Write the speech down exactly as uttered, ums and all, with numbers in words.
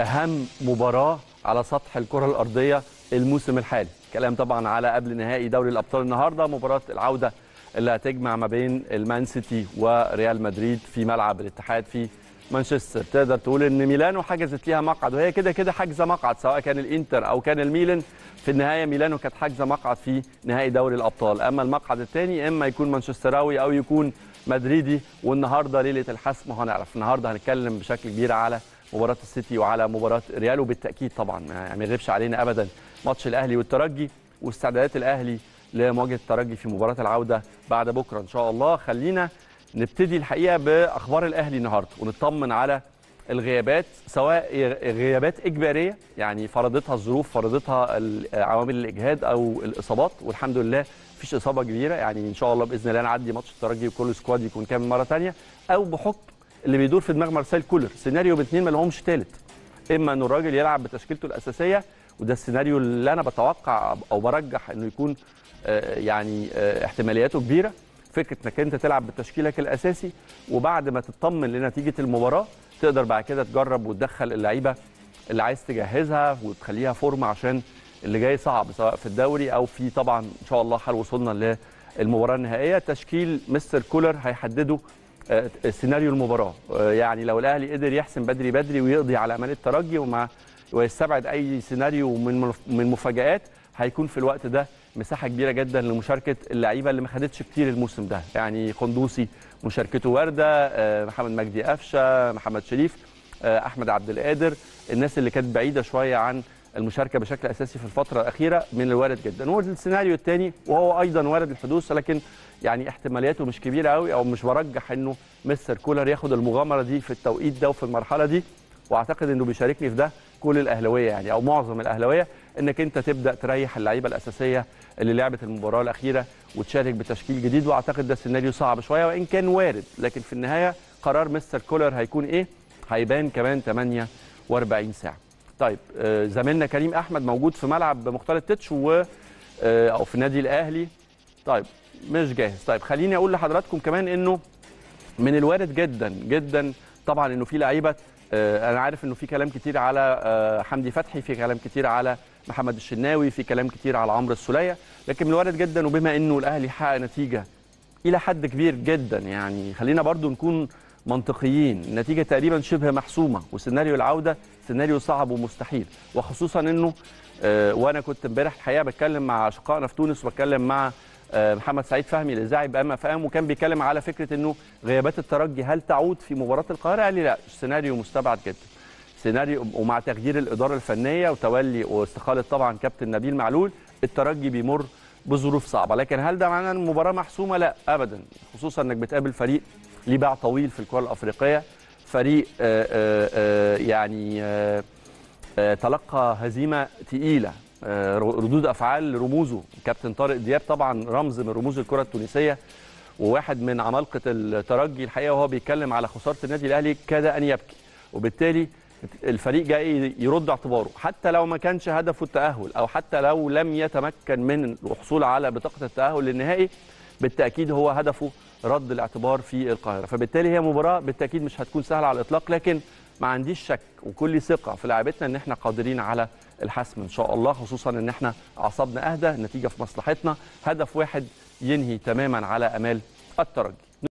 أهم مباراة على سطح الكرة الأرضية الموسم الحالي، كلام طبعا على قبل نهائي دوري الأبطال النهارده، مباراة العودة اللي هتجمع ما بين المان سيتي وريال مدريد في ملعب الاتحاد في مانشستر. تقدر تقول ان ميلانو حجزت ليها مقعد، وهي كده كده حاجزه مقعد سواء كان الانتر او كان الميلان. في النهايه ميلانو كانت حاجزه مقعد في نهائي دوري الابطال، اما المقعد الثاني اما يكون مانشستراوي او يكون مدريدي. والنهارده ليله الحسم هنعرف، النهارده هنتكلم بشكل كبير على مباراه السيتي وعلى مباراه ريال، وبالتاكيد طبعا ما يغيبش علينا ابدا ماتش الاهلي والترجي واستعدادات الاهلي لمواجهه الترجي في مباراه العوده بعد بكره ان شاء الله. خلينا نبتدي الحقيقه باخبار الاهلي النهارده ونطمن على الغيابات، سواء غيابات اجباريه يعني فرضتها الظروف، فرضتها عوامل الاجهاد او الاصابات، والحمد لله مفيش اصابه كبيره، يعني ان شاء الله باذن الله نعدي ماتش الترجي وكل سكواد يكون كامل مره ثانيه، او بحكم اللي بيدور في دماغ مارسيل كولر سيناريو باثنين ما لهمش ثالث، اما ان الراجل يلعب بتشكيلته الاساسيه وده السيناريو اللي انا بتوقع او برجح انه يكون يعني احتمالياته كبيره، فكره انك انت تلعب بتشكيلك الاساسي وبعد ما تطمن لنتيجه المباراه تقدر بعد كده تجرب وتدخل اللعيبه اللي عايز تجهزها وتخليها فورمه عشان اللي جاي صعب سواء في الدوري او في طبعا ان شاء الله حال وصولنا للمباراه النهائيه. تشكيل مستر كولر هيحدده سيناريو المباراه، يعني لو الاهلي قدر يحسم بدري بدري ويقضي على امال الترجي ومع ويستبعد اي سيناريو من من مفاجآت، هيكون في الوقت ده مساحه كبيره جدا لمشاركه اللعيبه اللي ما خدتش كتير الموسم ده، يعني قندوسي مشاركته وارده، محمد مجدي قفشه، محمد شريف، احمد عبد القادر، الناس اللي كانت بعيده شويه عن المشاركه بشكل اساسي في الفتره الاخيره من الوارد جدا. والسيناريو الثاني وهو ايضا وارد الحدوث لكن يعني احتمالياته مش كبيره قوي، او مش برجح انه مستر كولر ياخد المغامره دي في التوقيت ده وفي المرحله دي، واعتقد انه بيشاركني في ده كل الاهلاويه يعني او معظم الاهلاويه، انك انت تبدا تريح اللعيبه الاساسيه اللي لعبت المباراه الاخيره وتشارك بتشكيل جديد، واعتقد ده سيناريو صعب شويه وان كان وارد، لكن في النهايه قرار مستر كولر هيكون ايه هيبان كمان ثمانية وأربعين ساعه. طيب زميلنا كريم احمد موجود في ملعب مختار التتش و او في النادي الاهلي، طيب مش جاهز. طيب خليني اقول لحضراتكم كمان انه من الوارد جدا جدا طبعا انه في لعيبه، انا عارف انه في كلام كتير على حمدي فتحي، في كلام كتير على محمد الشناوي، في كلام كتير على عمرو السوليه، لكن من الوارد جدا وبما انه الاهلي حقق نتيجه الى حد كبير جدا، يعني خلينا برضو نكون منطقيين، النتيجه تقريبا شبه محسومه وسيناريو العوده سيناريو صعب ومستحيل، وخصوصا انه وانا كنت امبارح الحقيقه بتكلم مع اشقائنا في تونس وبتكلم مع محمد سعيد فهمي الاذاعي بأما فهم، وكان بيتكلم على فكره انه غيابات الترجي هل تعود في مباراه القاهره؟ قال لي لا، سيناريو مستبعد جدا. سيناريو ومع تغيير الاداره الفنيه وتولي واستقاله طبعا كابتن نبيل معلول، الترجي بيمر بظروف صعبه، لكن هل ده معناه ان المباراه محسومه؟ لا ابدا، خصوصا انك بتقابل فريق ليه باع طويل في الكره الافريقيه، فريق آآ آآ يعني آآ آآ تلقى هزيمه ثقيله، ردود افعال رموزه كابتن طارق دياب طبعا رمز من رموز الكره التونسيه وواحد من عمالقه الترجي الحقيقه، وهو بيتكلم على خساره النادي الاهلي كاد ان يبكي، وبالتالي الفريق جاي يرد اعتباره حتى لو ما كانش هدفه التاهل او حتى لو لم يتمكن من الحصول على بطاقه التاهل للنهائي، بالتاكيد هو هدفه رد الاعتبار في القاهره، فبالتالي هي مباراه بالتاكيد مش هتكون سهله على الاطلاق، لكن ما عنديش شك وكل ثقه في لاعبتنا ان احنا قادرين على الحسم ان شاء الله، خصوصا ان احنا اعصابنا اهدى، النتيجه في مصلحتنا، هدف واحد ينهي تماما على امال الترجي.